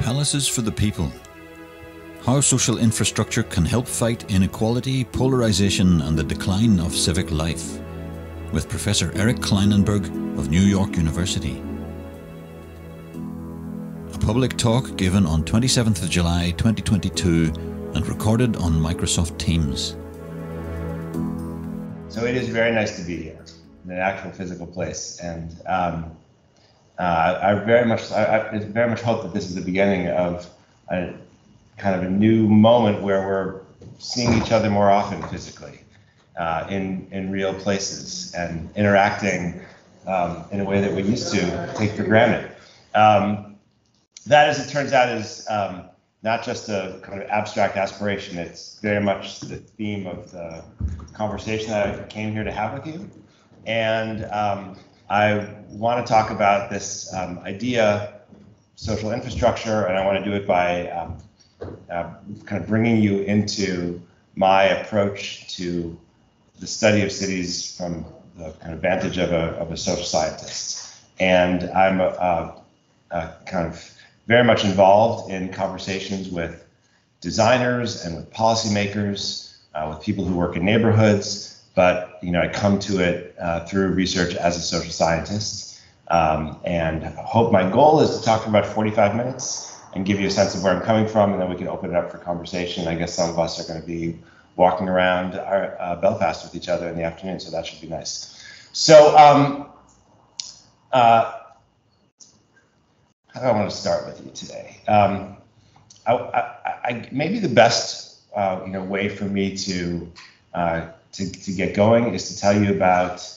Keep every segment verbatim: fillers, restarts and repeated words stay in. Palaces for the People: How Social Infrastructure Can Help Fight Inequality, Polarization and the Decline of Civic Life, with Professor Eric Klinenberg of New York University. A public talk given on twenty-seventh of July twenty twenty-two and recorded on Microsoft Teams. So it is very nice to be here in an actual physical place, and um, uh, I very much, I, I very much hope that this is the beginning of a kind of a new moment where we're seeing each other more often physically, uh, in in real places, and interacting um, in a way that we used to take for granted. Um, that, as it turns out, is um, not just a kind of abstract aspiration. It's very much the theme of the conversation that I came here to have with you. And um, I want to talk about this um, idea, social infrastructure, and I want to do it by um, uh, kind of bringing you into my approach to the study of cities from the kind of vantage of a, of a social scientist. And I'm a, a, a kind of very much involved in conversations with designers and with policymakers, uh, with people who work in neighborhoods, but you know, I come to it uh, through research as a social scientist, um, and I hope my goal is to talk for about forty-five minutes and give you a sense of where I'm coming from, and then we can open it up for conversation. I guess some of us are going to be walking around our, uh, Belfast with each other in the afternoon, so that should be nice. So um, uh, how do I want to start with you today? Um, I, I, I, maybe the best uh, you know, way for me to, uh, to to get going is to tell you about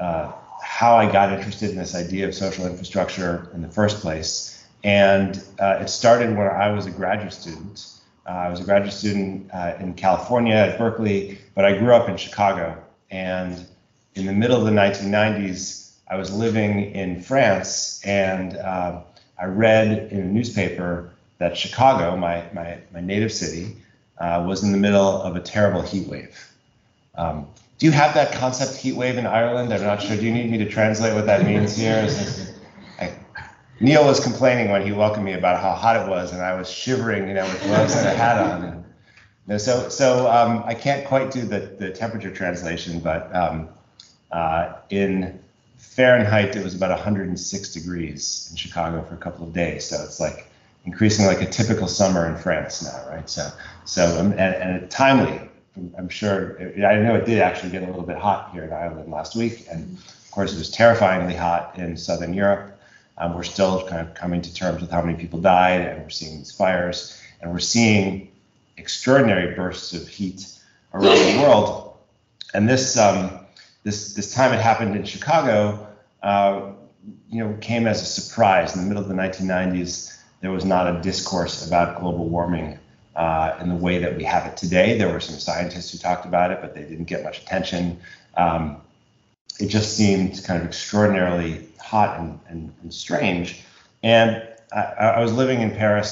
uh, how I got interested in this idea of social infrastructure in the first place. And uh, it started when I was a graduate student. Uh, I was a graduate student uh, in California at Berkeley, but I grew up in Chicago. And in the middle of the nineteen nineties, I was living in France, and uh, I read in a newspaper that Chicago, my, my, my native city, uh, was in the middle of a terrible heat wave. Um, do you have that concept, heat wave, in Ireland? I'm not sure. Do you need me to translate what that means here? Is it, I, Neil was complaining when he welcomed me about how hot it was, and I was shivering, you know, with gloves and a hat on. And, you know, so so um, I can't quite do the, the temperature translation, but um, uh, in Fahrenheit, it was about one hundred six degrees in Chicago for a couple of days. So it's like increasing like a typical summer in France now, right? So, so and, and timely, I'm sure. I know it did actually get a little bit hot here in Ireland last week. And of course, it was terrifyingly hot in Southern Europe. Um, we're still kind of coming to terms with how many people died, and we're seeing these fires, and we're seeing extraordinary bursts of heat around the world. And this, um, This, this time it happened in Chicago, uh, you know, came as a surprise. In the middle of the nineteen nineties, there was not a discourse about global warming uh, in the way that we have it today. There were some scientists who talked about it, but they didn't get much attention. Um, it just seemed kind of extraordinarily hot and, and, and strange. And I, I was living in Paris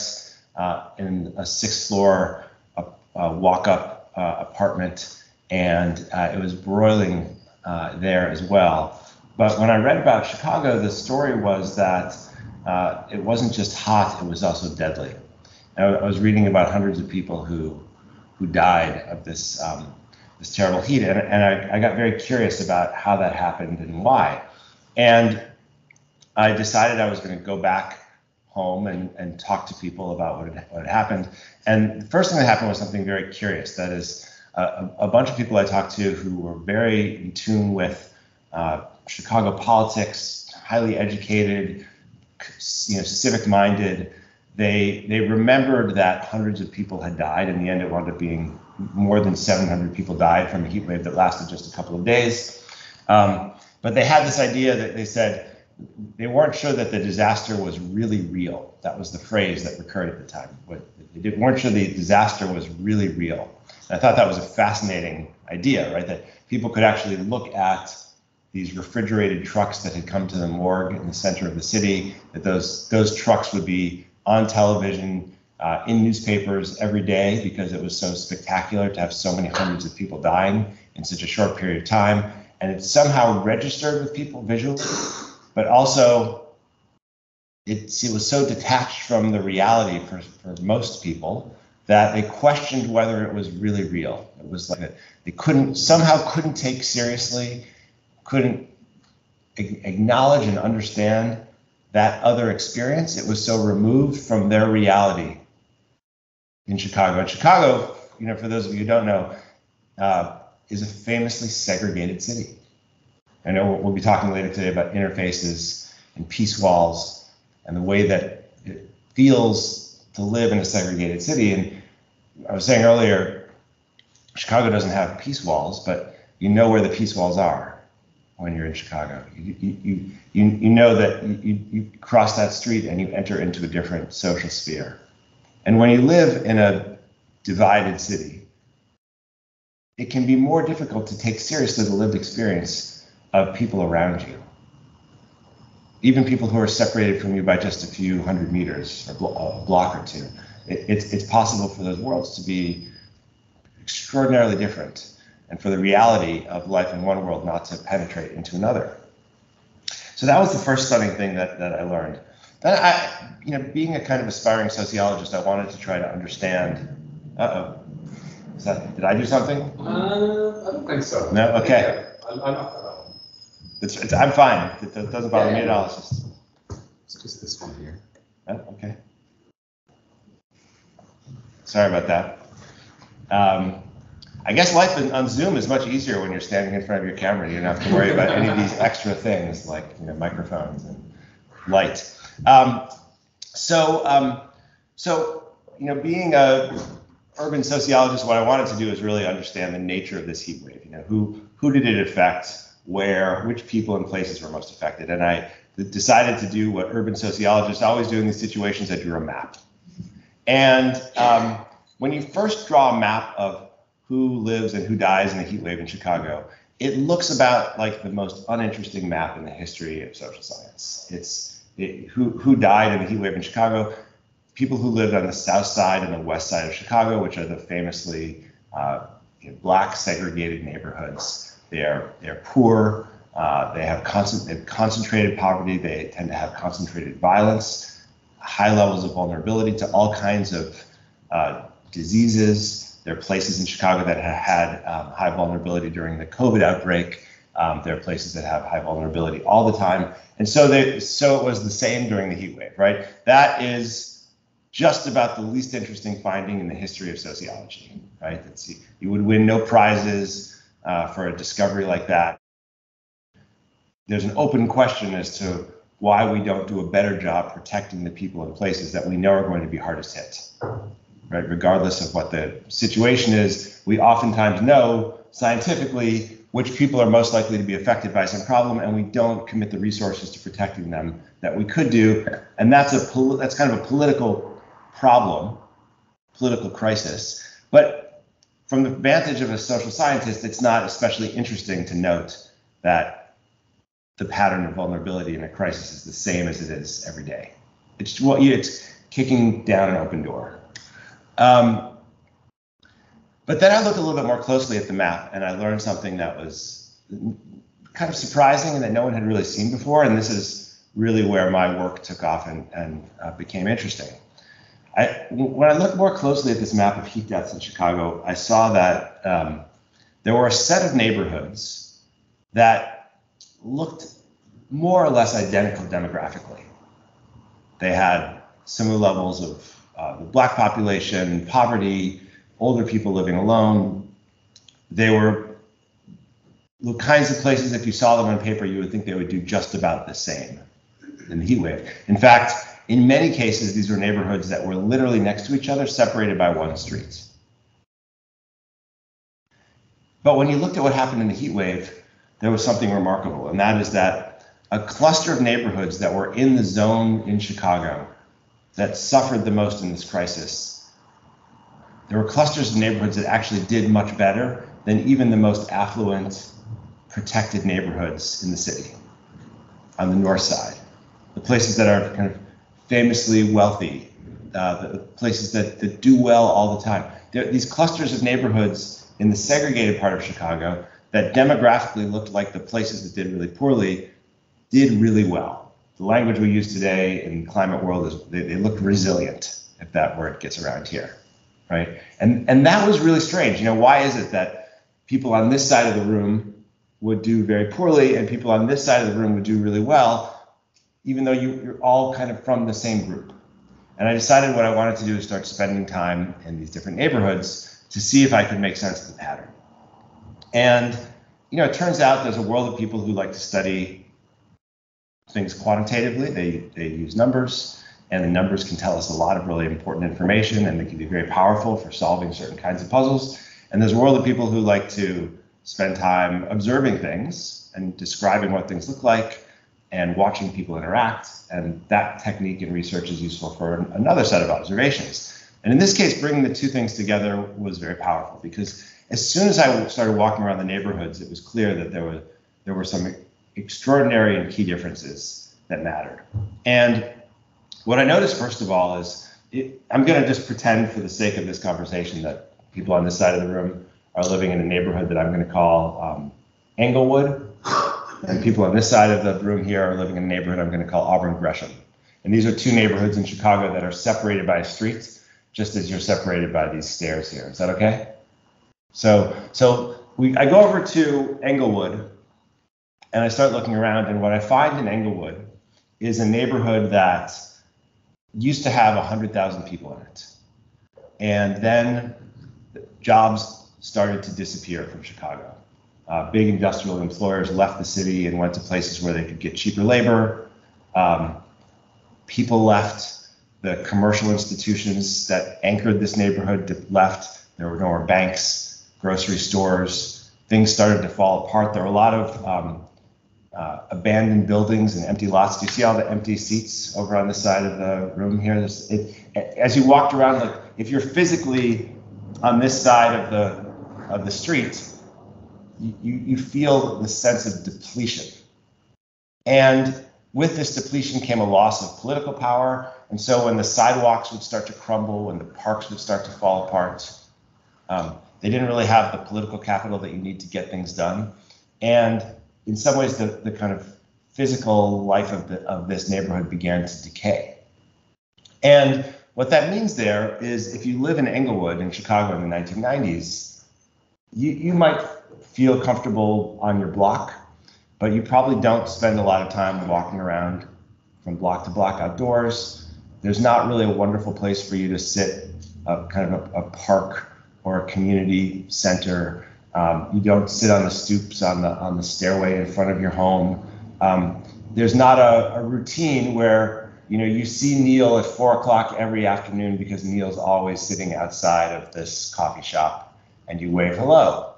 uh, in a sixth floor uh, uh, walk-up uh, apartment, and uh, it was broiling Uh, there as well. But when I read about Chicago, the story was that uh, it wasn't just hot, it was also deadly. And I was reading about hundreds of people who who died of this um, this terrible heat, and, and I, I got very curious about how that happened and why. And I decided I was going to go back home and, and talk to people about what had, what had happened. And the first thing that happened was something very curious, that is, Uh, a bunch of people I talked to who were very in tune with uh, Chicago politics, highly educated, you know, civic-minded. They they remembered that hundreds of people had died. In the end, it wound up being more than seven hundred people died from a heat wave that lasted just a couple of days. Um, but they had this idea that they said they weren't sure that the disaster was really real. That was the phrase that recurred at the time. They weren't sure the disaster was really real. I thought that was a fascinating idea, right? That people could actually look at these refrigerated trucks that had come to the morgue in the center of the city, that those those trucks would be on television, uh, in newspapers every day, because it was so spectacular to have so many hundreds of people dying in such a short period of time. And it somehow registered with people visually, but also it's, it was so detached from the reality for, for most people that they questioned whether it was really real. It was like they couldn't, somehow couldn't take seriously, couldn't acknowledge and understand that other experience. It was so removed from their reality in Chicago. And Chicago, you know, for those of you who don't know, uh, is a famously segregated city. I know we'll be talking later today about interfaces and peace walls and the way that it feels to live in a segregated city. And I was saying earlier, Chicago doesn't have peace walls, but you know where the peace walls are when you're in Chicago. You you you, you know that you, you cross that street and you enter into a different social sphere. And when you live in a divided city, it can be more difficult to take seriously the lived experience of people around you, even people who are separated from you by just a few hundred meters or blo- a block or two. It, it's, it's possible for those worlds to be extraordinarily different and for the reality of life in one world not to penetrate into another. So that was the first stunning thing that, that I learned. Then I, you know, being a kind of aspiring sociologist, I wanted to try to understand, uh-oh, is that, did I do something? Uh, I don't think so. No, okay. Yeah, I'm, I'm not, It's, it's, I'm fine. It doesn't bother yeah, yeah, me at all. It's just, it's just this one here. Oh, okay. Sorry about that. Um, I guess life on Zoom is much easier when you're standing in front of your camera. You don't have to worry about any of these extra things like, you know, microphones and light. Um, so, um, so you know, being a urban sociologist, what I wanted to do is really understand the nature of this heat wave. You know, who who did it affect? Where, which people and places were most affected. And I decided to do what urban sociologists always do in these situations. I drew a map. And um, when you first draw a map of who lives and who dies in a heat wave in Chicago, it looks about like the most uninteresting map in the history of social science. It's it, who, who died in the heat wave in Chicago, people who lived on the south side and the west side of Chicago, which are the famously uh, you know, black segregated neighborhoods. They're they're poor. Uh, they have constant, they have concentrated poverty. They tend to have concentrated violence, high levels of vulnerability to all kinds of uh, diseases. There are places in Chicago that have had um, high vulnerability during the COVID outbreak. Um, there are places that have high vulnerability all the time. And so they so it was the same during the heat wave, right? That is just about the least interesting finding in the history of sociology, right? That's, you would win no prizes. Uh, for a discovery like that. There's an open question as to why we don't do a better job protecting the people and places that we know are going to be hardest hit, right? Regardless of what the situation is, we oftentimes know scientifically which people are most likely to be affected by some problem, and we don't commit the resources to protecting them that we could do. And that's a pol- that's kind of a political problem, political crisis. But from the vantage of a social scientist, it's not especially interesting to note that the pattern of vulnerability in a crisis is the same as it is every day. It's, well, it's kicking down an open door. Um, but then I looked a little bit more closely at the map, and I learned something that was kind of surprising and that no one had really seen before. And this is really where my work took off and, and uh, became interesting. I, when I looked more closely at this map of heat deaths in Chicago, I saw that um, there were a set of neighborhoods that looked more or less identical demographically. They had similar levels of uh, the black population, poverty, older people living alone. They were the kinds of places, if you saw them on paper, you would think they would do just about the same in the heat wave. In fact, in many cases, these were neighborhoods that were literally next to each other, separated by one street. But when you looked at what happened in the heat wave, there was something remarkable, and that is that a cluster of neighborhoods that were in the zone in Chicago that suffered the most in this crisis, there were clusters of neighborhoods that actually did much better than even the most affluent, protected neighborhoods in the city on the north side, the places that are kind of famously wealthy, uh, the places that, that do well all the time. There, these clusters of neighborhoods in the segregated part of Chicago that demographically looked like the places that did really poorly did really well. the language we use today in the climate world is they, they look resilient, if that word gets around here, right? And and that was really strange. You know, why is it that people on this side of the room would do very poorly and people on this side of the room would do really well, even though you, you're all kind of from the same group? And I decided what I wanted to do is start spending time in these different neighborhoods to see if I could make sense of the pattern. And, you know, it turns out there's a world of people who like to study things quantitatively. They, they use numbers, and the numbers can tell us a lot of really important information, and they can be very powerful for solving certain kinds of puzzles. And there's a world of people who like to spend time observing things and describing what things look like and watching people interact. And that technique in research is useful for another set of observations. And in this case, bringing the two things together was very powerful, because as soon as I started walking around the neighborhoods, it was clear that there were there were some extraordinary and key differences that mattered. And what I noticed, first of all, is it, I'm going to just pretend for the sake of this conversation that people on this side of the room are living in a neighborhood that I'm going to call um, Englewood, and people on this side of the room here are living in a neighborhood I'm going to call Auburn Gresham. And these are two neighborhoods in Chicago that are separated by a street, just as you're separated by these stairs here. Is that okay? So, so we, I go over to Englewood, and I start looking around, and what I find in Englewood is a neighborhood that used to have one hundred thousand people in it. And then jobs started to disappear from Chicago. Uh, big industrial employers left the city and went to places where they could get cheaper labor. Um, people left. The commercial institutions that anchored this neighborhood left. There were no more banks, grocery stores. Things started to fall apart. There were a lot of um, uh, abandoned buildings and empty lots. Do you see all the empty seats over on the side of the room here? It, as you walked around, like, if you're physically on this side of the of the street, You, you feel the sense of depletion. And with this depletion came a loss of political power. And so when the sidewalks would start to crumble, when the parks would start to fall apart, um, they didn't really have the political capital that you need to get things done. And in some ways, the, the kind of physical life of, the, of this neighborhood began to decay. And what that means there is, if you live in Englewood in Chicago in the nineteen nineties, you, you might feel comfortable on your block, but you probably don't spend a lot of time walking around from block to block outdoors. There's not really a wonderful place for you to sit, uh, kind of a, a park or a community center. Um, you don't sit on the stoops on the on the stairway in front of your home. Um, there's not a, a routine where, you know, you see Neil at four o'clock every afternoon because Neil's always sitting outside of this coffee shop and you wave hello.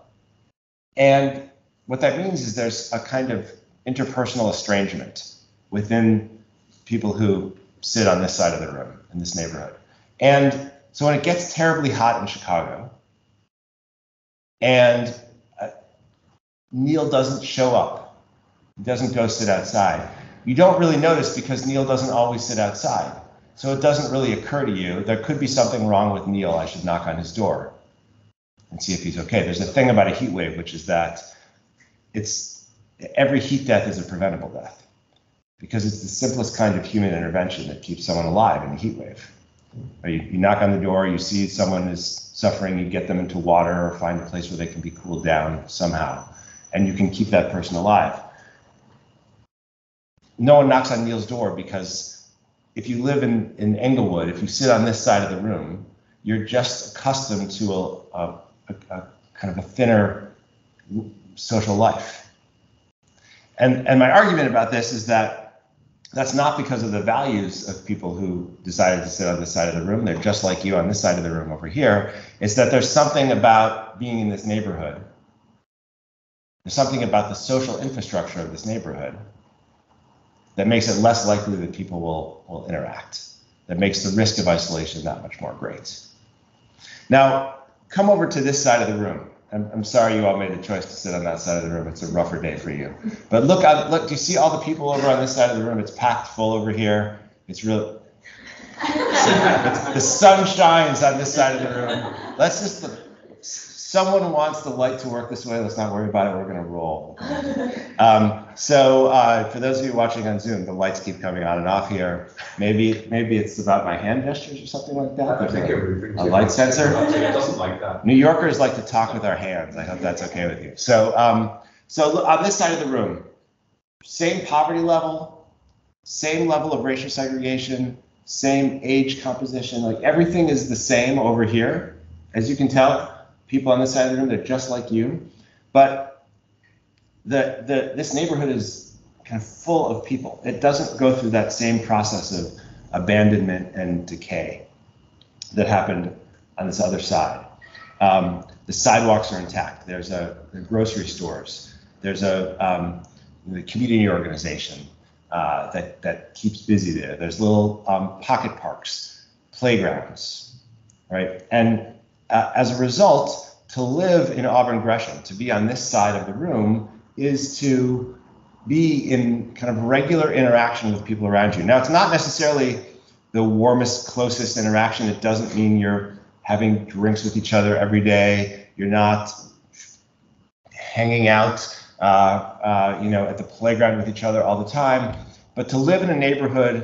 And what that means is there's a kind of interpersonal estrangement within people who sit on this side of the room in this neighborhood. And so when it gets terribly hot in Chicago and uh, Neil doesn't show up, he doesn't go sit outside, you don't really notice because Neil doesn't always sit outside. So it doesn't really occur to you, there could be something wrong with Neil, I should knock on his door and see if he's okay. There's a thing about a heat wave, which is that it's every heat death is a preventable death, because it's the simplest kind of human intervention that keeps someone alive in a heat wave. You, you knock on the door, you see someone is suffering, you get them into water or find a place where they can be cooled down somehow, and you can keep that person alive. No one knocks on Neil's door because if you live in, in Englewood, if you sit on this side of the room, you're just accustomed to a, a A, a kind of a thinner social life. And, and my argument about this is that that's not because of the values of people who decided to sit on this side of the room. They're just like you on this side of the room over here. It's that there's something about being in this neighborhood. There's something about the social infrastructure of this neighborhood that makes it less likely that people will, will interact, that makes the risk of isolation that much more great. Now, come over to this side of the room. I'm, I'm sorry you all made the choice to sit on that side of the room. It's a rougher day for you. But look, look, do you see all the people over on this side of the room? It's packed full over here. It's real. It's, the sun shines on this side of the room. Let's just someone wants the light to work this way, let's not worry about it, we're going to roll. um, so uh, for those of you watching on Zoom, the lights keep coming on and off here. Maybe maybe it's about my hand gestures or something like that. There's I think a, a light sensor. It doesn't like that. New Yorkers like to talk with our hands. I hope that's okay with you. So, um, so on this side of the room, same poverty level, same level of racial segregation, same age composition, like everything is the same over here. As you can tell, people on this side of the room, they're just like you. But the, the, this neighborhood is kind of full of people. It doesn't go through that same process of abandonment and decay that happened on this other side. Um, the sidewalks are intact. There's a the grocery stores. There's a um, the community organization. Uh, that, that keeps busy there. There's little um, pocket parks, playgrounds, right? And uh, as a result, to live in Auburn Gresham, to be on this side of the room, is to be in kind of regular interaction with people around you. Now, it's not necessarily the warmest, closest interaction. It doesn't mean you're having drinks with each other every day. You're not hanging out Uh, uh, you know, at the playground with each other all the time, but to live in a neighborhood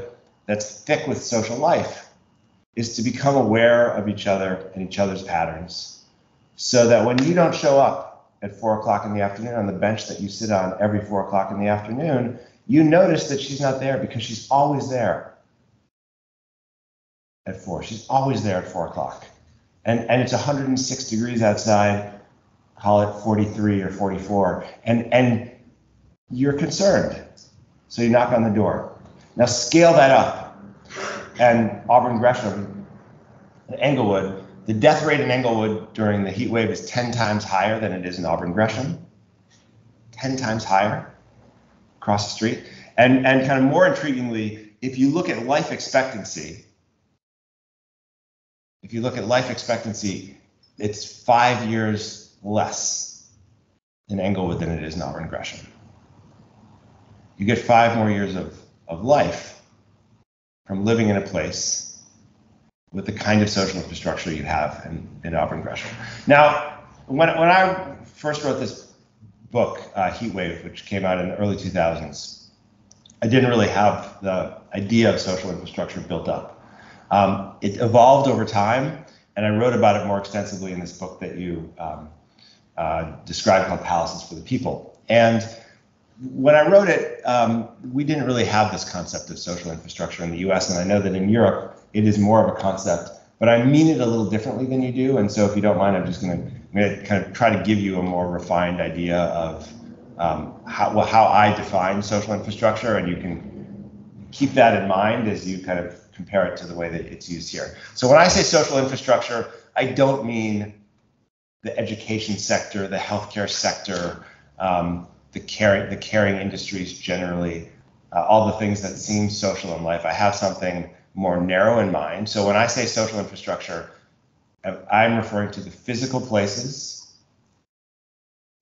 that's thick with social life is to become aware of each other and each other's patterns, so that when you don't show up at four o'clock in the afternoon on the bench that you sit on every four o'clock in the afternoon, you notice that she's not there because she's always there at four. She's always there at four o'clock, and and it's one hundred six degrees outside. Call it forty-three or forty-four, and, and you're concerned. So you knock on the door. Now scale that up. And Auburn Gresham and Englewood, the death rate in Englewood during the heat wave is ten times higher than it is in Auburn Gresham. ten times higher across the street. And, and kind of more intriguingly, if you look at life expectancy, if you look at life expectancy, it's five years less in Englewood than it is in Auburn Gresham. You get five more years of, of life from living in a place with the kind of social infrastructure you have in, in Auburn Gresham. Now, when, when I first wrote this book, uh, Heat Wave, which came out in the early two thousands, I didn't really have the idea of social infrastructure built up. Um, it evolved over time, and I wrote about it more extensively in this book that you um, Uh, described called Palaces for the People. And when I wrote it, um, we didn't really have this concept of social infrastructure in the U S, and I know that in Europe it is more of a concept, but I mean it a little differently than you do. And so if you don't mind, I'm just going to kind of try to give you a more refined idea of um, how, well, how I define social infrastructure, and you can keep that in mind as you kind of compare it to the way that it's used here. So when I say social infrastructure, I don't mean the education sector, the healthcare sector, um, the caring, the caring industries generally, uh, all the things that seem social in life. I have something more narrow in mind. So when I say social infrastructure, I'm referring to the physical places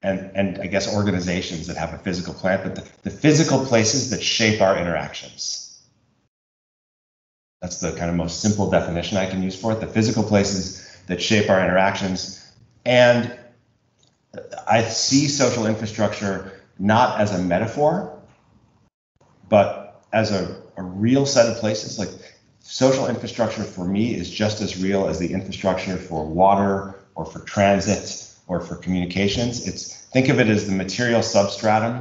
and, and I guess organizations that have a physical plant, but the, the physical places that shape our interactions. That's the kind of most simple definition I can use for it, the physical places that shape our interactions. And I see social infrastructure not as a metaphor, but as a, a real set of places. Like social infrastructure for me is just as real as the infrastructure for water or for transit or for communications. It's, think of it as the material substratum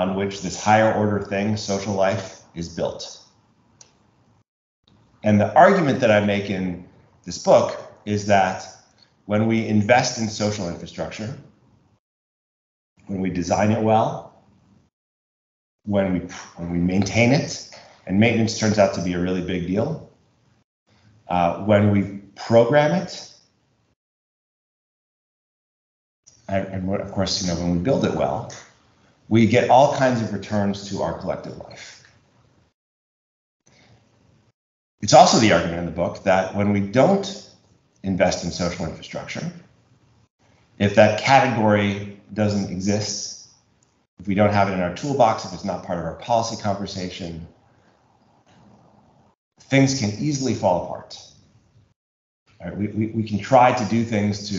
on which this higher order thing, social life, is built. And the argument that I make in this book is that when we invest in social infrastructure, when we design it well, when we, when we maintain it, and maintenance turns out to be a really big deal, uh, when we program it, and, and of course, you know, when we build it well, we get all kinds of returns to our collective life. It's also the argument in the book that when we don't invest in social infrastructure, if that category doesn't exist, if we don't have it in our toolbox, if it's not part of our policy conversation, things can easily fall apart. All right, we, we, we can try to do things to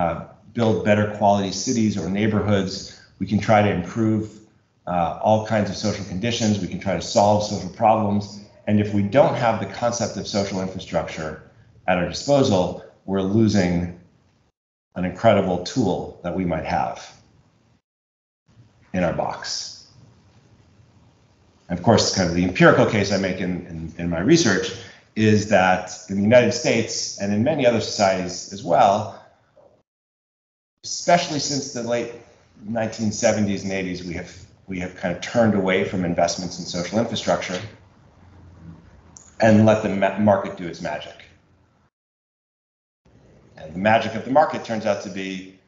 uh, build better quality cities or neighborhoods. We can try to improve uh, all kinds of social conditions. We can try to solve social problems. And if we don't have the concept of social infrastructure at our disposal, we're losing an incredible tool that we might have in our box. And of course, kind of the empirical case I make in, in, in my research is that in the United States and in many other societies as well, especially since the late nineteen seventies and eighties, we have we have kind of turned away from investments in social infrastructure and let the ma market do its magic. And the magic of the market turns out to be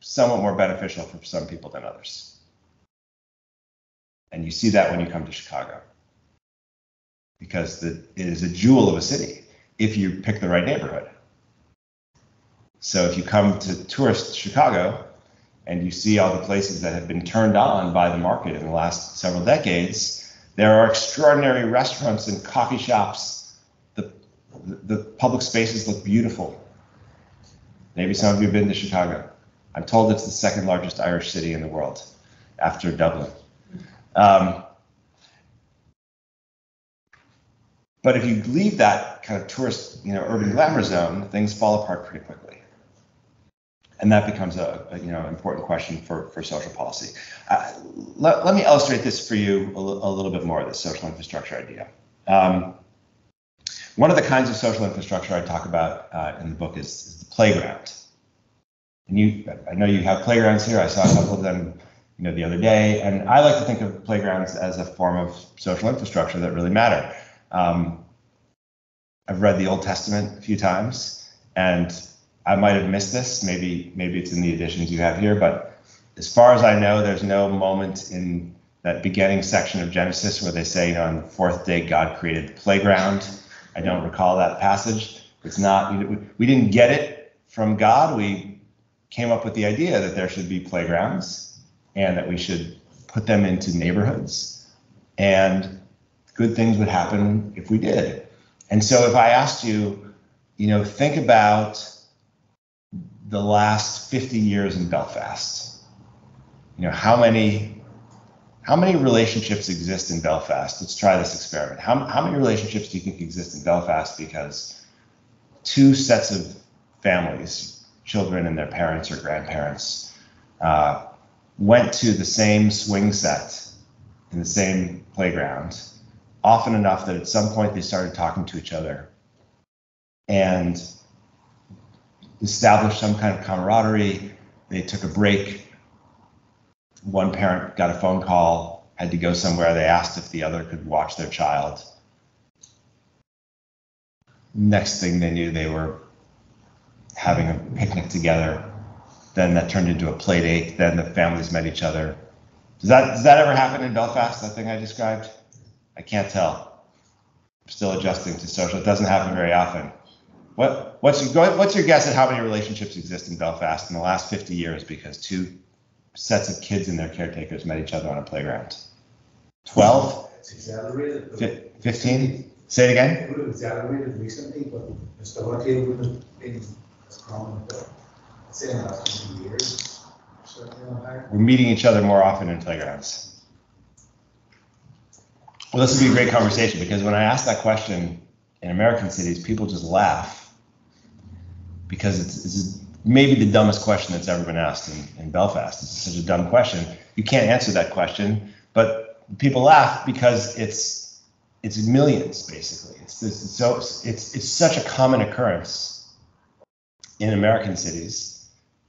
somewhat more beneficial for some people than others. And you see that when you come to Chicago, because the, it is a jewel of a city if you pick the right neighborhood. So if you come to tourist Chicago and you see all the places that have been turned on by the market in the last several decades, there are extraordinary restaurants and coffee shops. The, the public spaces look beautiful. Maybe some of you have been to Chicago. I'm told it's the second largest Irish city in the world after Dublin. Um, but if you leave that kind of tourist, you know, urban glamour zone, things fall apart pretty quickly. And that becomes a, a you know, important question for, for social policy. Uh, let, let me illustrate this for you a, a little bit more, this social infrastructure idea. Um, one of the kinds of social infrastructure I talk about uh, in the book is, is the playground. And you, I know you have playgrounds here. I saw a couple of them, you know, the other day. And I like to think of playgrounds as a form of social infrastructure that really matter. Um, I've read the Old Testament a few times, and I might have missed this. Maybe, maybe it's in the editions you have here, but as far as I know, there's no moment in that beginning section of Genesis where they say, you know, on the fourth day, God created the playground. I don't recall that passage. It's not, we, we didn't get it from God. We came up with the idea that there should be playgrounds and that we should put them into neighborhoods, and good things would happen if we did. And so if I asked you, you know, think about the last fifty years in Belfast, you know, how many, how many relationships exist in Belfast? Let's try this experiment. How, how many relationships do you think exist in Belfast because two sets of families, children and their parents or grandparents, uh, went to the same swing set in the same playground often enough that at some point they started talking to each other and established some kind of camaraderie. They took a break. One parent got a phone call, had to go somewhere. They asked if the other could watch their child. Next thing they knew, they were having a picnic together. Then that turned into a play date. Then the families met each other. Does that, does that ever happen in Belfast, that thing I described? I can't tell. I'm still adjusting to social. It doesn't happen very often. What, what's, your, what's your guess at how many relationships exist in Belfast in the last fifty years because two sets of kids and their caretakers met each other on a playground? twelve? It's exaggerated. fifteen? Say it again? It would have exaggerated recently, but historically it would have been as common, but I'd say in the last fifty years. So, you know, we're meeting each other more often in playgrounds. Well, this would be a great conversation because when I asked that question in American cities, people just laugh. Because it's, it's maybe the dumbest question that's ever been asked in, in Belfast. It's such a dumb question. You can't answer that question, but people laugh because it's it's millions, basically. It's, this, it's, so, it's, it's such a common occurrence in American cities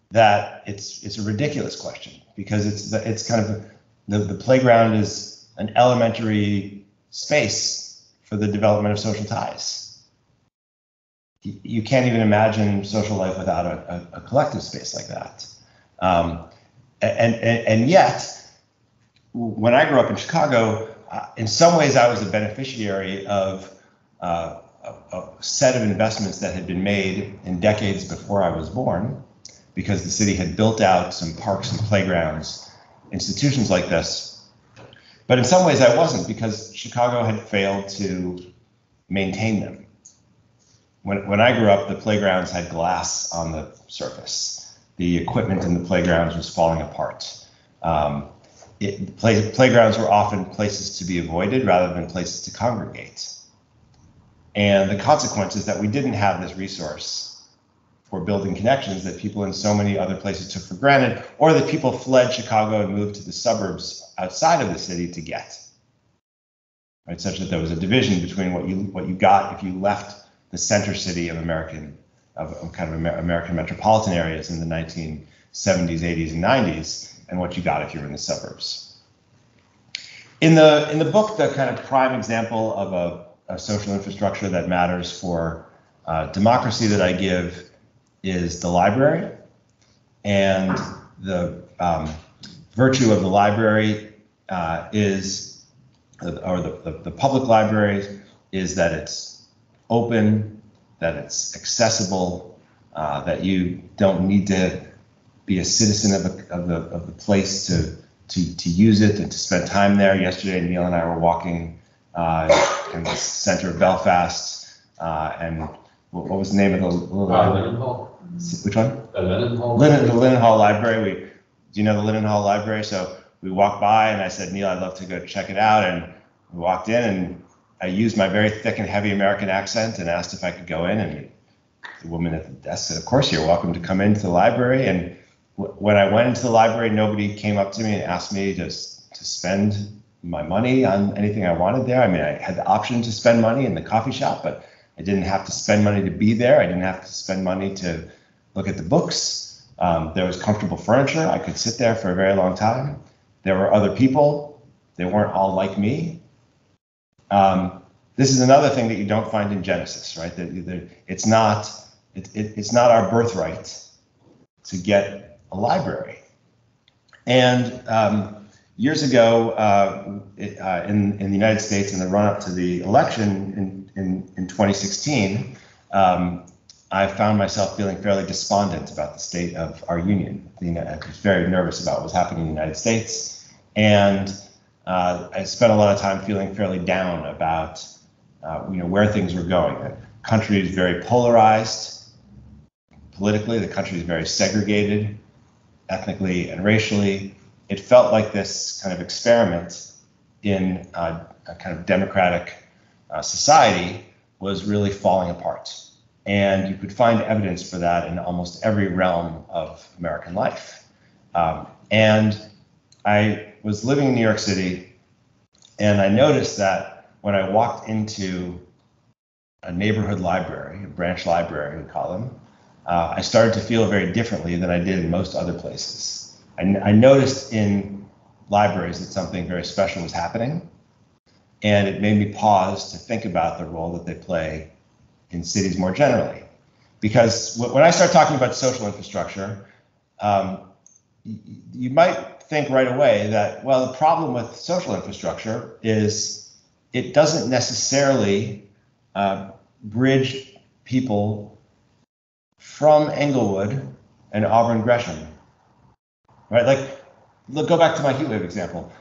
that it's it's a ridiculous question because it's the, it's kind of the, the playground is an elementary space for the development of social ties. You can't even imagine social life without a, a, a collective space like that. Um, and, and, and yet, when I grew up in Chicago, uh, in some ways I was a beneficiary of uh, a, a set of investments that had been made in decades before I was born, because the city had built out some parks and playgrounds, institutions like this. But in some ways I wasn't, because Chicago had failed to maintain them. When, when I grew up, the playgrounds had glass on the surface. the equipment in the playgrounds was falling apart. Um, it, play, playgrounds were often places to be avoided rather than places to congregate. And the consequence is that we didn't have this resource for building connections that people in so many other places took for granted, or that people fled Chicago and moved to the suburbs outside of the city to get. Right, such that there was a division between what you what you got if you left the center city of American of, of kind of Amer American metropolitan areas in the nineteen seventies, eighties, and nineties, and what you got if you were in the suburbs. In the in the book, the kind of prime example of a, a social infrastructure that matters for uh, democracy that I give is the library, and the um, virtue of the library uh, is. or the, the, the public library is that it's open, that it's accessible, uh, that you don't need to be a citizen of, a, of, the, of the place to, to, to use it and to spend time there. Yesterday, Neil and I were walking uh, in the center of Belfast, uh, and what was the name of the little uh, Linen Hall? Which one? The Linen Hall. Linen, the Linen Hall Library. We, do you know the Linen Hall Library? So we walked by and I said, Neil, I'd love to go check it out. And we walked in and I used my very thick and heavy American accent and asked if I could go in. And the woman at the desk said, of course, you're welcome to come into the library. And w when I went into the library, nobody came up to me and asked me to, to spend my money on anything I wanted there. I mean, I had the option to spend money in the coffee shop, but I didn't have to spend money to be there. I didn't have to spend money to look at the books. Um, there was comfortable furniture. I could sit there for a very long time. There were other people. They weren't all like me. Um, this is another thing that you don't find in Genesis, right? That it's not it, it, it's not our birthright to get a library. And um, years ago, uh, it, uh, in in the United States, in the run-up to the election in in, in twenty sixteen, um, I found myself feeling fairly despondent about the state of our union. I was very nervous about what was happening in the United States. And uh, I spent a lot of time feeling fairly down about uh, you know, where things were going. The country is very polarized politically. The country is very segregated ethnically and racially. It felt like this kind of experiment in uh, a kind of democratic uh, society was really falling apart. And you could find evidence for that in almost every realm of American life. Um, and I was living in New York City, and I noticed that when I walked into a neighborhood library, a branch library, we call them, uh, I started to feel very differently than I did in most other places. I, I noticed in libraries that something very special was happening, and it made me pause to think about the role that they play in cities more generally. Because when I start talking about social infrastructure, um, you might think right away that, well, the problem with social infrastructure is it doesn't necessarily uh, bridge people from Englewood and Auburn Gresham, right? Like, look, go back to my heat wave example.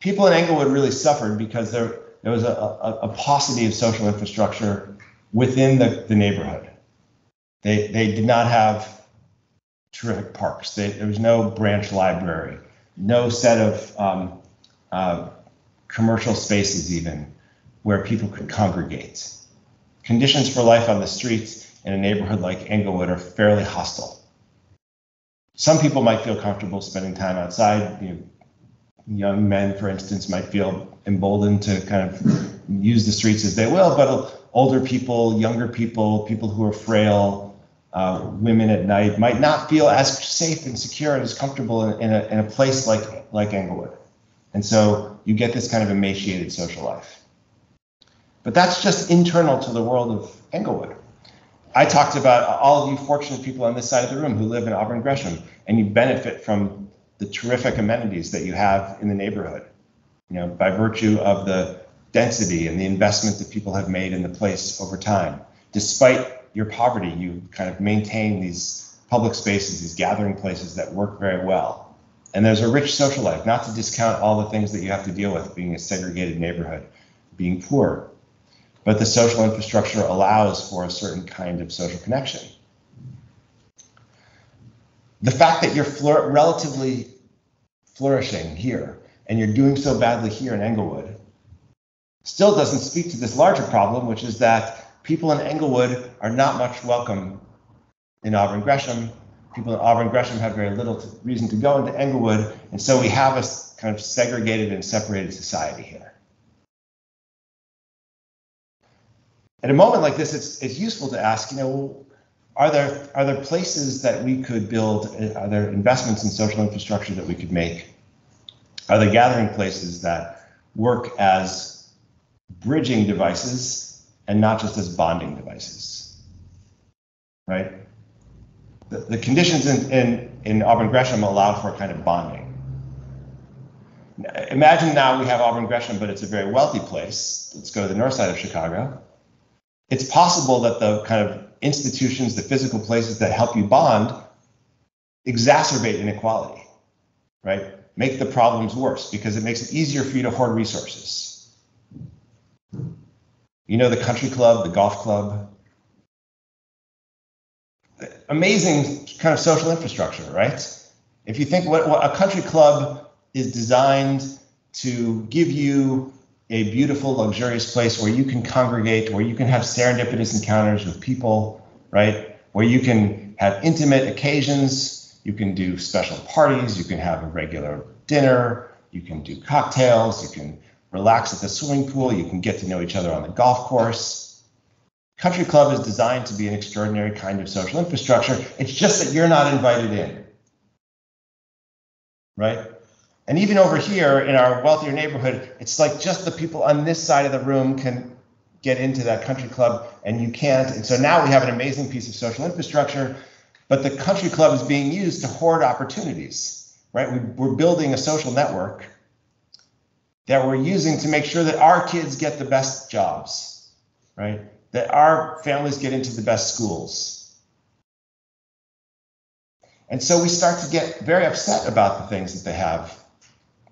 People in Englewood really suffered because there, there was a, a, a paucity of social infrastructure within the, the neighborhood. They, they did not have terrific parks. They, there was no branch library, no set of um, uh, commercial spaces even where people could congregate. Conditions for life on the streets in a neighborhood like Englewood are fairly hostile. Some people might feel comfortable spending time outside. You know, young men, for instance, might feel emboldened to kind of use the streets as they will, but older people, younger people, people who are frail, uh, women at night might not feel as safe and secure and as comfortable in, in, a, in a place like, like Englewood. And so you get this kind of emaciated social life. But that's just internal to the world of Englewood. I talked about all of you fortunate people on this side of the room who live in Auburn Gresham, and you benefit from the terrific amenities that you have in the neighborhood, you know, by virtue of the density and the investment that people have made in the place over time. Despite your poverty, you kind of maintain these public spaces, these gathering places that work very well. And there's a rich social life, not to discount all the things that you have to deal with, being a segregated neighborhood, being poor. But the social infrastructure allows for a certain kind of social connection. the fact that you're flour relatively flourishing here and you're doing so badly here in Englewood still doesn't speak to this larger problem, which is that people in Englewood are not much welcome in Auburn Gresham. People in Auburn Gresham have very little to, reason to go into Englewood, and so we have a kind of segregated and separated society here. At a moment like this, it's it's useful to ask, you know, are there are there places that we could build? Are there investments in social infrastructure that we could make? Are there gathering places that work as bridging devices and not just as bonding devices? Right? The, the conditions in, in, in Auburn Gresham allow for a kind of bonding. Imagine now we have Auburn Gresham, but it's a very wealthy place. Let's go to the north side of Chicago. It's possible that the kind of institutions, the physical places that help you bond, exacerbate inequality, right? Make the problems worse because it makes it easier for you to hoard resources. You know, the country club, the golf club. Amazing kind of social infrastructure, right? If you think what, what a country club is designed to give you a beautiful, luxurious place where you can congregate, where you can have serendipitous encounters with people, right? Where you can have intimate occasions, you can do special parties, you can have a regular dinner, you can do cocktails, you can relax at the swimming pool, you can get to know each other on the golf course. Country club is designed to be an extraordinary kind of social infrastructure. It's just that you're not invited in, right? And even over here in our wealthier neighborhood, it's like just the people on this side of the room can get into that country club and you can't. And so now we have an amazing piece of social infrastructure, but the country club is being used to hoard opportunities, right? We, we're building a social network that we're using to make sure that our kids get the best jobs, right? That our families get into the best schools. And so we start to get very upset about the things that they have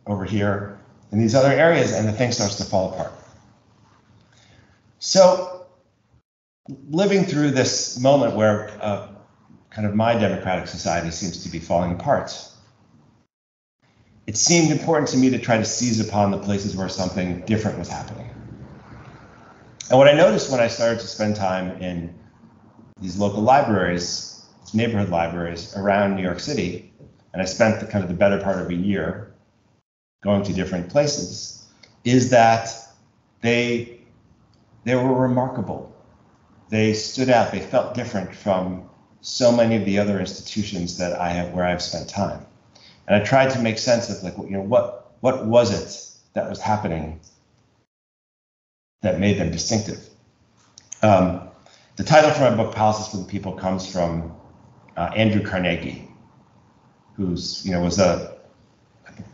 over here in these other areas, and the thing starts to fall apart. So living through this moment where uh, kind of my democratic society seems to be falling apart, it seemed important to me to try to seize upon the places where something different was happening. And what I noticed when I started to spend time in these local libraries, these neighborhood libraries around New York City, and I spent the kind of the better part of a year going to different places, is that they they were remarkable. They stood out, they felt different from so many of the other institutions that I have, where I've spent time. And I tried to make sense of, like, you know, what, what was it that was happening that made them distinctive? Um, the title for my book, Palaces for the People, comes from uh, Andrew Carnegie, who's, you know, was a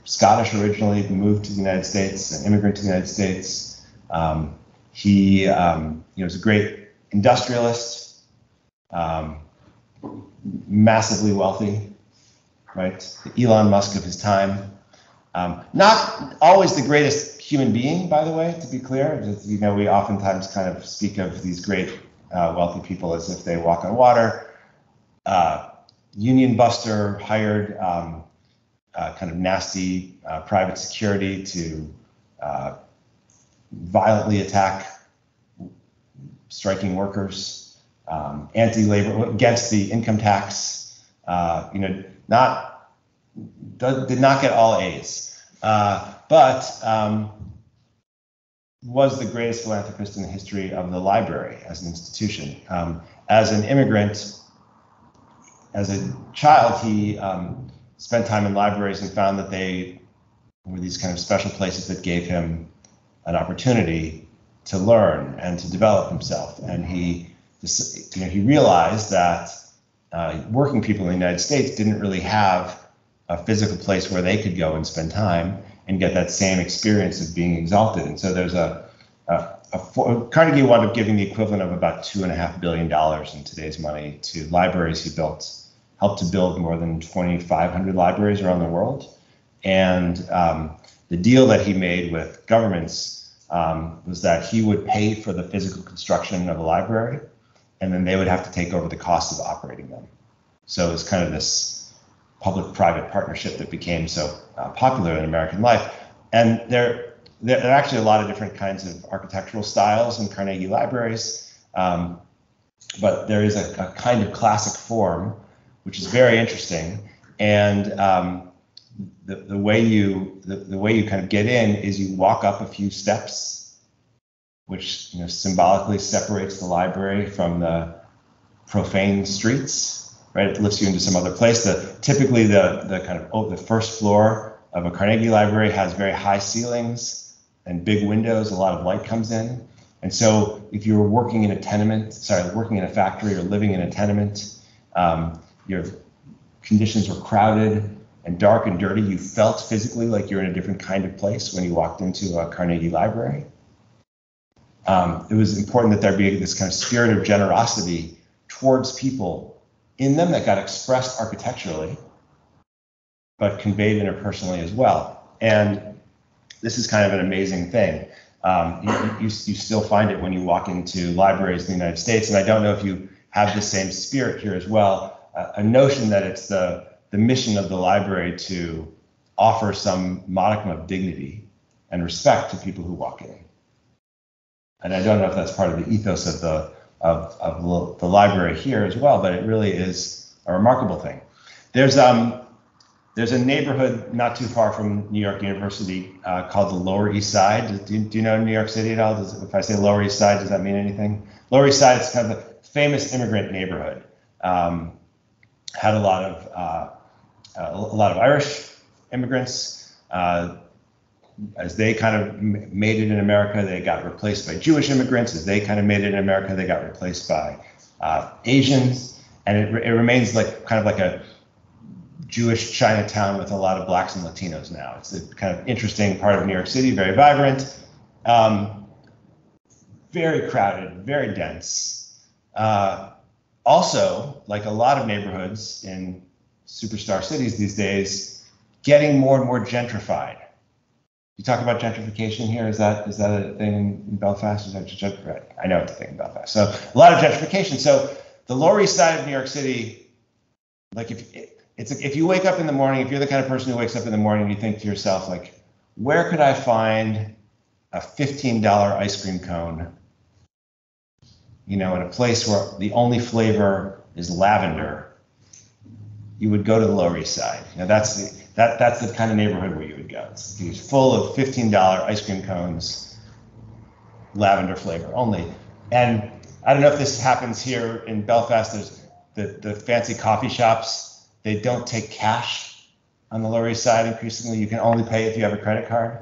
Scottish originally, moved to the United States, an immigrant to the United States. Um, he um, you know, was a great industrialist, um, massively wealthy, right? The Elon Musk of his time. Um, not always the greatest human being, by the way, to be clear. You know, we oftentimes kind of speak of these great uh, wealthy people as if they walk on water. Uh, union buster, hired um, Uh, kind of nasty uh, private security to uh, violently attack striking workers, um, anti-labor, against the income tax. Uh, you know, not did not get all A's, uh, but um, was the greatest philanthropist in the history of the library as an institution. Um, as an immigrant, as a child, he. Um, spent time in libraries and found that they were these kind of special places that gave him an opportunity to learn and to develop himself. And he, you know, he realized that uh, working people in the United States didn't really have a physical place where they could go and spend time and get that same experience of being exalted. And so there's a, a, a Carnegie wound up giving the equivalent of about two and a half billion dollars in today's money to libraries he built. Helped to build more than twenty-five hundred libraries around the world. And um, the deal that he made with governments um, was that he would pay for the physical construction of a library, and then they would have to take over the cost of operating them. So it was kind of this public-private partnership that became so uh, popular in American life. And there, there are actually a lot of different kinds of architectural styles in Carnegie libraries, um, but there is a, a kind of classic form, which is very interesting. And um, the, the way you the, the way you kind of get in is you walk up a few steps, which you know symbolically separates the library from the profane streets. Right, it lifts you into some other place. The typically the the kind of oh, the first floor of a Carnegie library has very high ceilings and big windows. A lot of light comes in, and so if you're working in a tenement, sorry, working in a factory or living in a tenement, um, your conditions were crowded and dark and dirty. You felt physically like you're in a different kind of place when you walked into a Carnegie library. Um, it was important that there be this kind of spirit of generosity towards people in them that got expressed architecturally, but conveyed interpersonally as well. And this is kind of an amazing thing. Um, you, you, you still find it when you walk into libraries in the United States, and I don't know if you have the same spirit here as well, uh, a notion that it's the, the mission of the library to offer some modicum of dignity and respect to people who walk in. And I don't know if that's part of the ethos of the Of, of the library here as well, but it really is a remarkable thing. There's um there's a neighborhood not too far from New York University uh, called the Lower East Side. Do, do you know New York City at all? Does, if I say Lower East Side, does that mean anything? Lower East Side is kind of a famous immigrant neighborhood. Um, had a lot of uh, a lot of Irish immigrants. Uh, As they kind of made it in America, they got replaced by Jewish immigrants. As they kind of made it in America, they got replaced by uh, Asians. And it, it remains like kind of like a Jewish Chinatown with a lot of blacks and Latinos now. It's a kind of interesting part of New York City, very vibrant, um, very crowded, very dense. Uh, also, like a lot of neighborhoods in superstar cities these days, getting more and more gentrified. You talk about gentrification here. Is that is that a thing in Belfast? Is that just, right? I know it's a thing in Belfast. So a lot of gentrification. So the Lower East Side of New York City, like if it's if you wake up in the morning, if you're the kind of person who wakes up in the morning and you think to yourself like, where could I find a fifteen dollar ice cream cone? You know, in a place where the only flavor is lavender, you would go to the Lower East Side. You know, that's the That, that's the kind of neighborhood where you would go. It's, it's full of fifteen dollar ice cream cones, lavender flavor only. And I don't know if this happens here in Belfast. There's the, the fancy coffee shops. They don't take cash on the Lower East Side increasingly. You can only pay if you have a credit card.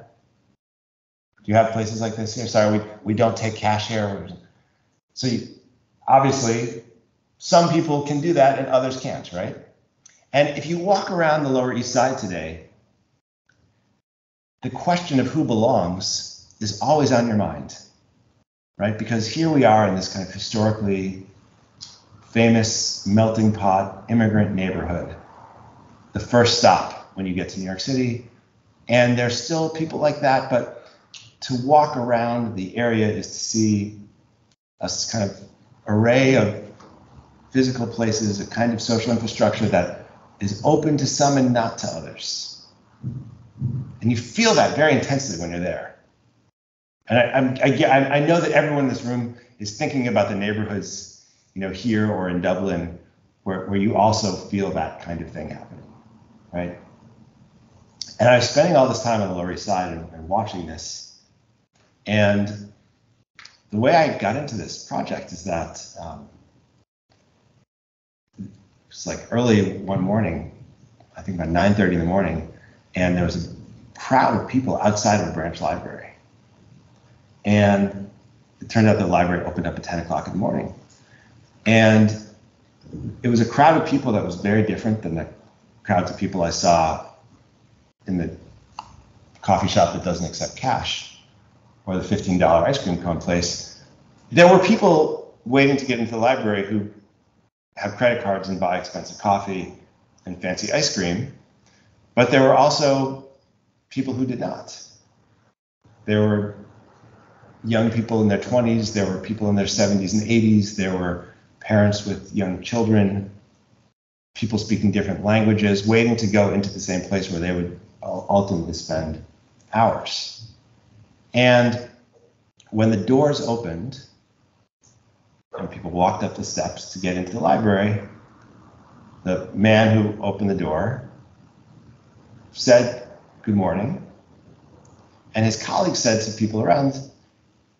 Do you have places like this here? Sorry, we, we don't take cash here. So you, obviously, some people can do that and others can't, right? And if you walk around the Lower East Side today, the question of who belongs is always on your mind, right? Because here we are in this kind of historically famous melting pot immigrant neighborhood, the first stop when you get to New York City. And there's still people like that, but to walk around the area is to see a kind of array of physical places, a kind of social infrastructure that is open to some and not to others. And you feel that very intensely when you're there. And I, I, I know that everyone in this room is thinking about the neighborhoods, you know, here or in Dublin, where, where you also feel that kind of thing happening, right? And I was spending all this time on the Lower East Side and, and watching this. And the way I got into this project is that, um, it's like early one morning, I think about nine thirty in the morning, and there was a crowd of people outside of a branch library. And it turned out the library opened up at ten o'clock in the morning. And it was a crowd of people that was very different than the crowds of people I saw in the coffee shop that doesn't accept cash or the fifteen dollar ice cream cone place. There were people waiting to get into the library who have credit cards and buy expensive coffee and fancy ice cream. But there were also people who did not. There were young people in their twenties. There were people in their seventies and eighties. There were parents with young children. people speaking different languages, waiting to go into the same place where they would ultimately spend hours. And when the doors opened and people walked up the steps to get into the library, the man who opened the door said, "Good morning." And his colleague said to people around,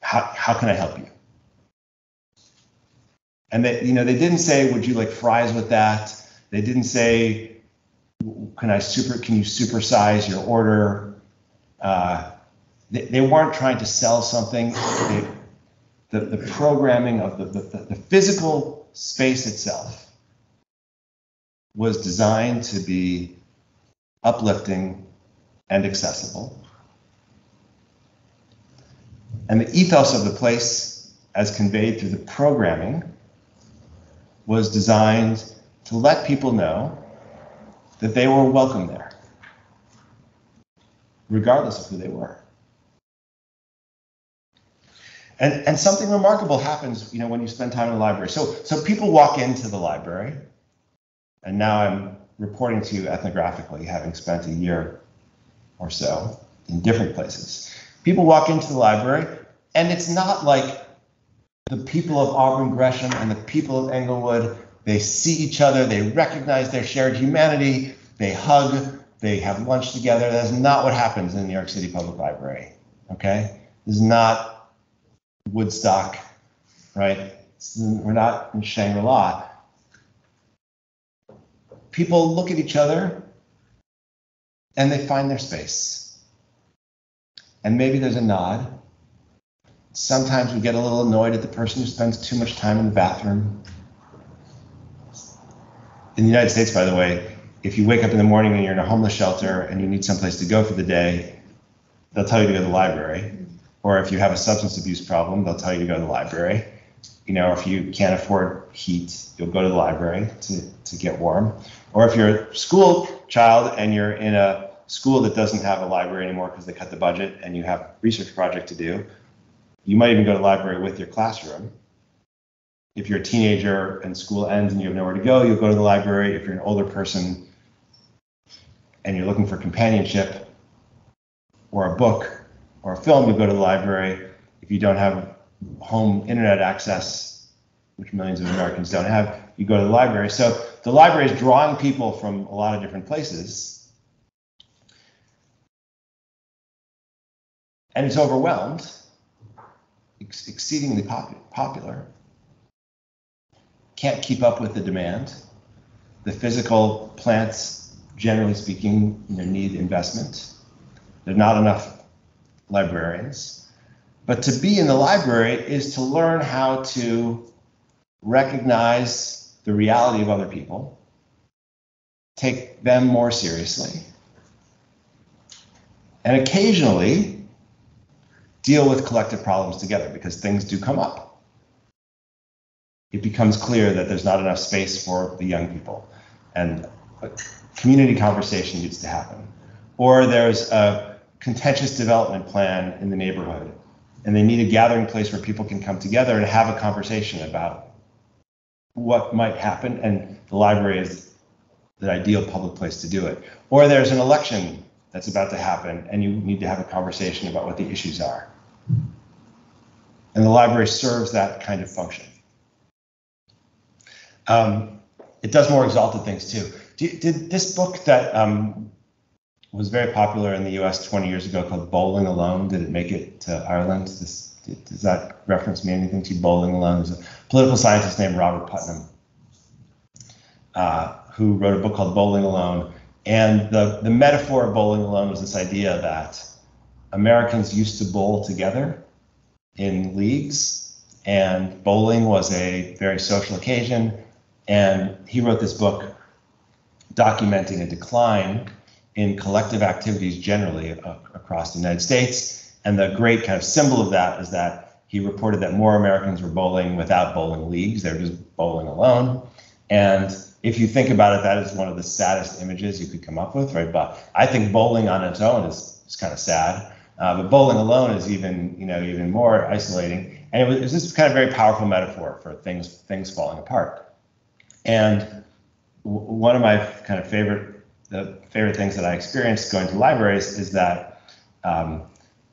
how, how can I help you? And they, you know, they didn't say, would you like fries with that? They didn't say, can I super, can you supersize your order? Uh, they, they weren't trying to sell something. They, the, the programming of the, the, the physical space itself was designed to be uplifting and accessible. And the ethos of the place, as conveyed through the programming, was designed to let people know that they were welcome there, regardless of who they were. And, and something remarkable happens, you know, when you spend time in the library. So, so people walk into the library, and now I'm reporting to you ethnographically, having spent a year or so in different places. People walk into the library, and it's not like the people of Auburn Gresham and the people of Englewood, they see each other, they recognize their shared humanity, they hug, they have lunch together. That's not what happens in the New York City Public Library, okay? This is not Woodstock, right? We're not in Shangri-La. People look at each other and they find their space. And maybe there's a nod. Sometimes we get a little annoyed at the person who spends too much time in the bathroom. In the United States, by the way, if you wake up in the morning and you're in a homeless shelter and you need someplace to go for the day, they'll tell you to go to the library. Or if you have a substance abuse problem, they'll tell you to go to the library. You know, if you can't afford heat, you'll go to the library to, to get warm. Or if you're a school child and you're in a school that doesn't have a library anymore because they cut the budget and you have a research project to do, you might even go to the library with your classroom. If you're a teenager and school ends and you have nowhere to go, you'll go to the library. If you're an older person and you're looking for companionship or a book or a film, you'll go to the library. If you don't have home internet access, which millions of Americans don't have, you go to the library. So the library is drawing people from a lot of different places. And it's overwhelmed. Exceedingly popular, can't keep up with the demand. The physical plants, generally speaking, you know, need investment. There are not enough librarians. But to be in the library is to learn how to recognize the reality of other people, take them more seriously, and occasionally deal with collective problems together, because things do come up. It becomes clear that there's not enough space for the young people, and a community conversation needs to happen. Or there's a contentious development plan in the neighborhood, and they need a gathering place where people can come together and have a conversation about what might happen, and the library is the ideal public place to do it. Or there's an election that's about to happen, and you need to have a conversation about what the issues are. And the library serves that kind of function. Um, it does more exalted things too. Did, did this book that um, was very popular in the U S twenty years ago called Bowling Alone, did it make it to Ireland? This, did, does that reference mean anything to you? Bowling Alone? There's a political scientist named Robert Putnam uh, who wrote a book called Bowling Alone. And the, the metaphor of bowling alone was this idea that Americans used to bowl together in leagues, and bowling was a very social occasion. And he wrote this book documenting a decline in collective activities generally across the United States. And the great kind of symbol of that is that he reported that more Americans were bowling without bowling leagues. They were just bowling alone. And if you think about it, that is one of the saddest images you could come up with, right? But I think bowling on its own is, is kind of sad, uh, but bowling alone is even, you know, even more isolating. And it was, it was just kind of very powerful metaphor for things, things falling apart. And one of my kind of favorite the favorite things that I experienced going to libraries is that um,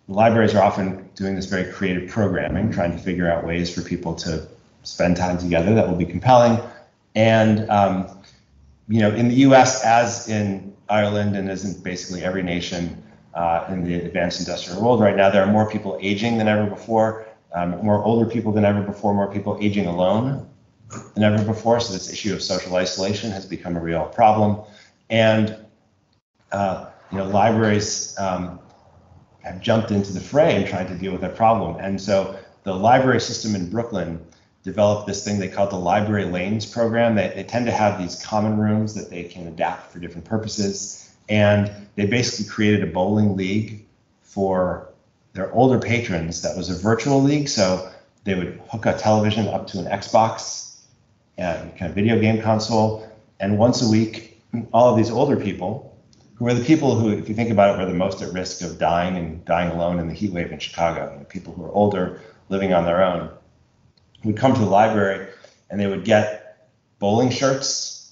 libraries are often doing this very creative programming, trying to figure out ways for people to spend time together that will be compelling. And um, you know, in the U S, as in Ireland and as in basically every nation uh, in the advanced industrial world right now, there are more people aging than ever before, um, more older people than ever before, more people aging alone than ever before. So this issue of social isolation has become a real problem. And uh, you know, libraries um, have jumped into the fray and tried to deal with that problem. And so the library system in Brooklyn developed this thing they called the Library Lanes program. They, they tend to have these common rooms that they can adapt for different purposes. And they basically created a bowling league for their older patrons that was a virtual league. So they would hook a television up to an Xbox and kind of video game console. And once a week, all of these older people, who are the people who, if you think about it, were the most at risk of dying and dying alone in the heat wave in Chicago, and the people who are older living on their own, would come to the library and they would get bowling shirts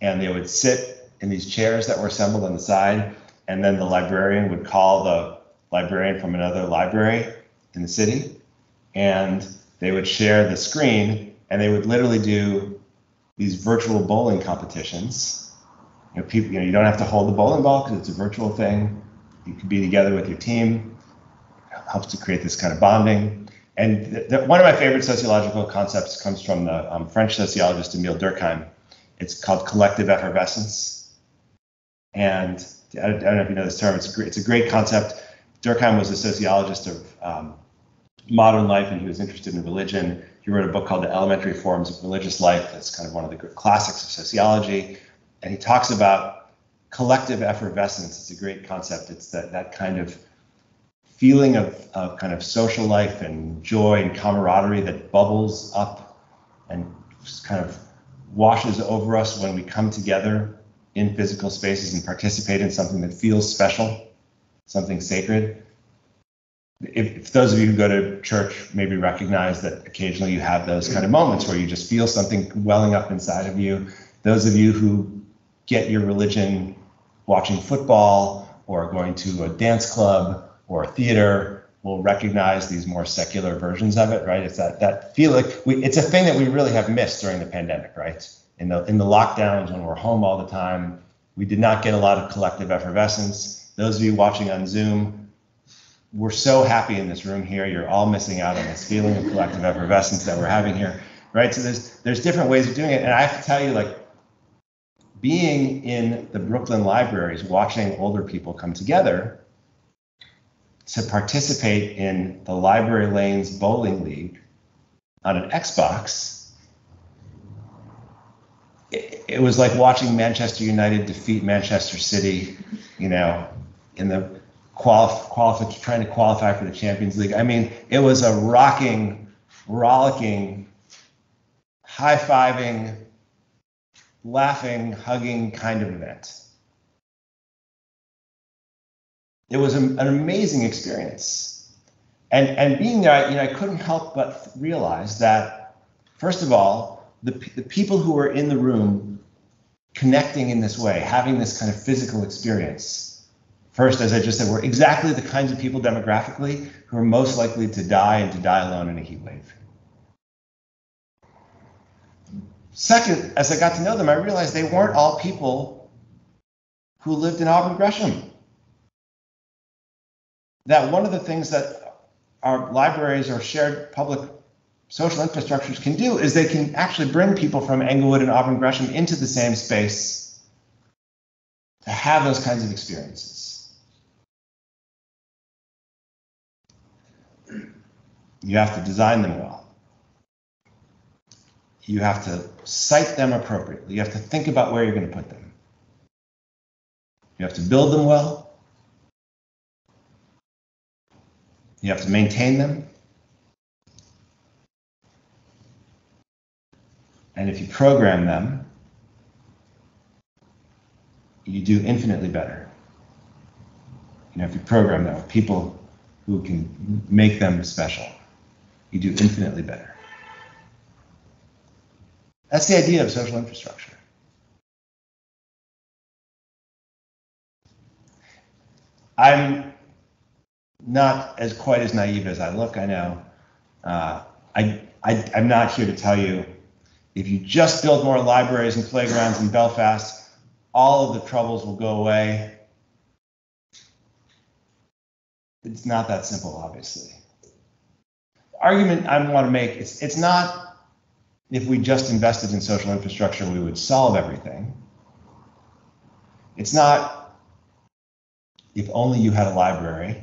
and they would sit in these chairs that were assembled on the side. And then the librarian would call the librarian from another library in the city, and they would share the screen, and they would literally do these virtual bowling competitions. You know, people, you know, you don't have to hold the bowling ball because it's a virtual thing. You can be together with your team. It helps to create this kind of bonding. And th th one of my favorite sociological concepts comes from the um, French sociologist Emile Durkheim. It's called collective effervescence. And I don't, I don't know if you know this term. It's a, it's a great concept. Durkheim was a sociologist of um, modern life, and he was interested in religion. He wrote a book called The Elementary Forms of Religious Life. That's kind of one of the classics of sociology. And he talks about collective effervescence. It's a great concept. It's that, that kind of feeling of, of kind of social life and joy and camaraderie that bubbles up and just kind of washes over us when we come together in physical spaces and participate in something that feels special, something sacred. If, if those of you who go to church maybe recognize that occasionally you have those kind of moments where you just feel something welling up inside of you. Those of you who get your religion watching football or going to a dance club or a theater will recognize these more secular versions of it, right? It's that that feel like we, it's a thing that we really have missed during the pandemic, right? In the in the lockdowns when we're home all the time, we did not get a lot of collective effervescence. Those of you watching on Zoom, we're so happy in this room here. You're all missing out on this feeling of collective effervescence that we're having here, right? So there's there's different ways of doing it, and I have to tell you, like, being in the Brooklyn libraries, watching older people come together to participate in the Library Lanes bowling league on an Xbox, it, it was like watching Manchester United defeat Manchester City, you know, in the qualif qualif trying to qualify for the Champions League. I mean, it was a rocking, rollicking, high-fiving, laughing, hugging kind of event. It was an amazing experience, and and being there, you know, I couldn't help but realize that, first of all, the the people who were in the room, connecting in this way, having this kind of physical experience, first, as I just said, were exactly the kinds of people demographically who are most likely to die and to die alone in a heat wave. Second, as I got to know them, I realized they weren't all people who lived in Auburn Gresham. That one of the things that our libraries or shared public social infrastructures can do is they can actually bring people from Englewood and Auburn Gresham into the same space to have those kinds of experiences. You have to design them well. You have to site them appropriately. You have to think about where you're going to put them. You have to build them well. You have to maintain them. And if you program them, you do infinitely better. You know, if you program them with people who can make them special, you do infinitely better. That's the idea of social infrastructure. I'm not as quite as naive as I look, I know. Uh, I, I, I'm not here to tell you, if you just build more libraries and playgrounds in Belfast, all of the troubles will go away. It's not that simple, obviously. The argument I want to make is, it's not if we just invested in social infrastructure, we would solve everything. It's not if only you had a library,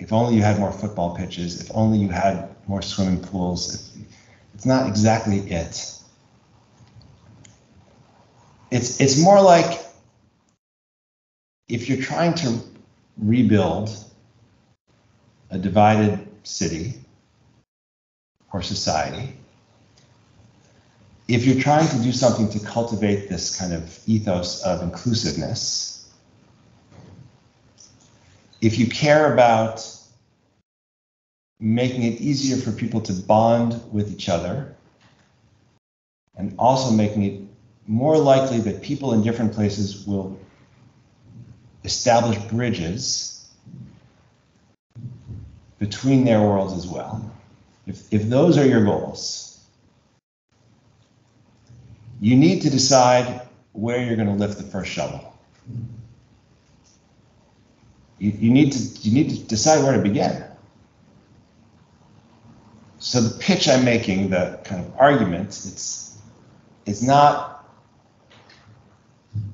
if only you had more football pitches, if only you had more swimming pools. If, it's not exactly it. It's, it's more like if you're trying to rebuild a divided city or society, if you're trying to do something to cultivate this kind of ethos of inclusiveness, if you care about making it easier for people to bond with each other, and also making it more likely that people in different places will establish bridges between their worlds as well. If, if those are your goals, you need to decide where you're going to lift the first shovel. You, you, need to, you need to decide where to begin. So the pitch I'm making, the kind of argument, it's, it's not,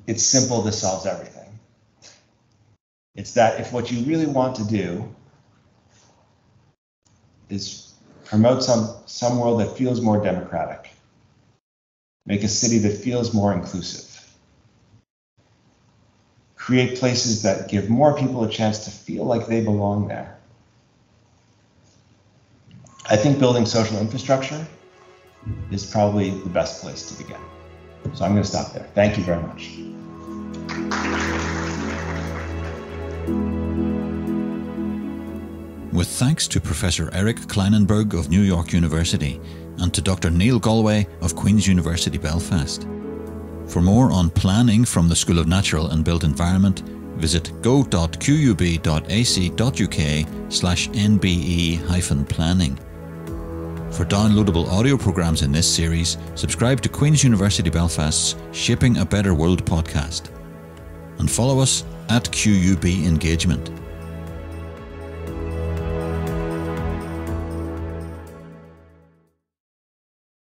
it's simple, this solves everything. It's that if what you really want to do is promote some, some world that feels more democratic, make a city that feels more inclusive, create places that give more people a chance to feel like they belong there. I think building social infrastructure is probably the best place to begin. So I'm going to stop there. Thank you very much. With thanks to Professor Eric Klinenberg of New York University and to Doctor Neil Galway of Queen's University Belfast. For more on planning from the School of Natural and Built Environment, visit go dot Q U B dot A C dot U K slash N B E hyphen planning. For downloadable audio programs in this series, subscribe to Queen's University Belfast's Shaping a Better World podcast. And follow us at Q U B Engagement.